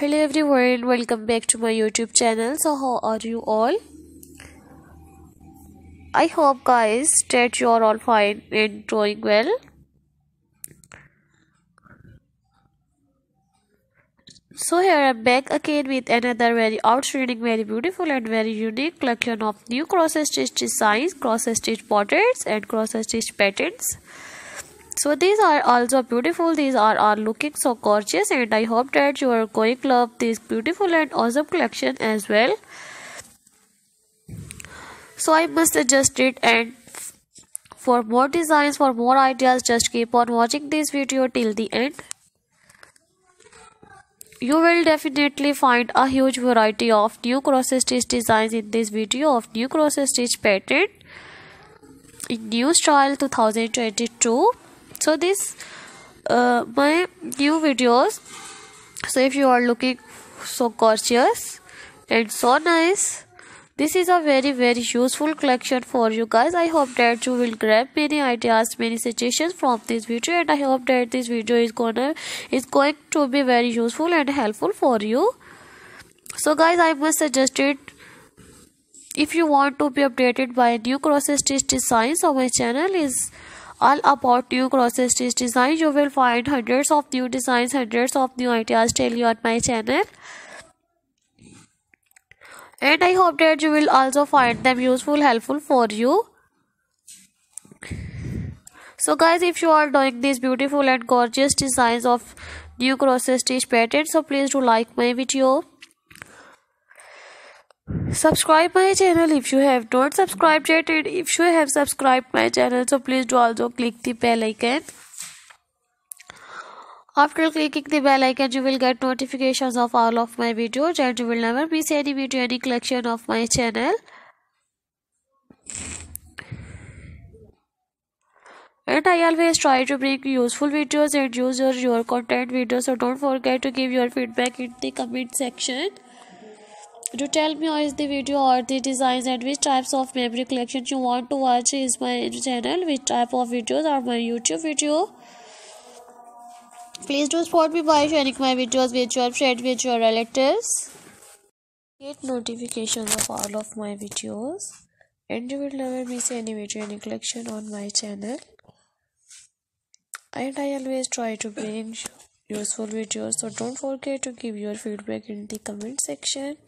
Hello everyone, welcome back to my YouTube channel. So how are you all? I hope guys that you are all fine and doing well. So here I am back again with another very outstanding, very beautiful and very unique collection of new cross-stitch designs, cross-stitch borders and cross-stitch patterns. So these are also beautiful, these are looking so gorgeous, and I hope that you are going to love this beautiful and awesome collection as well. So I must adjust it, and for more designs, for more ideas, just keep on watching this video till the end. You will definitely find a huge variety of new cross-stitch designs in this video, of new cross-stitch pattern in new style 2022. So this my new videos, so if you are looking so gorgeous and so nice, this is a very, very useful collection for you guys. I hope that you will grab many ideas, many suggestions from this video, and I hope that this video is going to be very useful and helpful for you. So guys, I must suggest it, if you want to be updated by new cross-stitch designs, so my channel is all about new cross-stitch designs. You will find hundreds of new designs, hundreds of new ideas daily on my channel, and I hope that you will also find them useful, helpful for you. So guys, if you are doing these beautiful and gorgeous designs of new cross-stitch patterns, so please do like my video, subscribe my channel if you have not subscribed yet, and if you have subscribed my channel, so please do also click the bell icon. After clicking the bell icon, you will get notifications of all of my videos, and you will never miss any video, any collection of my channel. And I always try to bring useful videos and use your content videos, so don't forget to give your feedback in the comment section. To tell me how is the video or the designs and which types of memory collections you want to watch is my channel, which type of videos are my YouTube video. Please do support me by sharing my videos with your friends, with your relatives. Get notifications of all of my videos, and you will never miss any video, any collection on my channel. And I always try to bring useful videos, so don't forget to give your feedback in the comment section.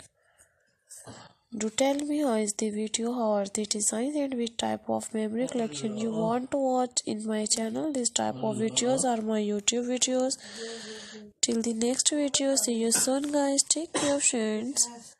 Do tell me how is the video, how are the designs and which type of memory collection you want to watch in my channel. This type of videos are my YouTube videos. Till the next video, see you soon guys. Take care friends.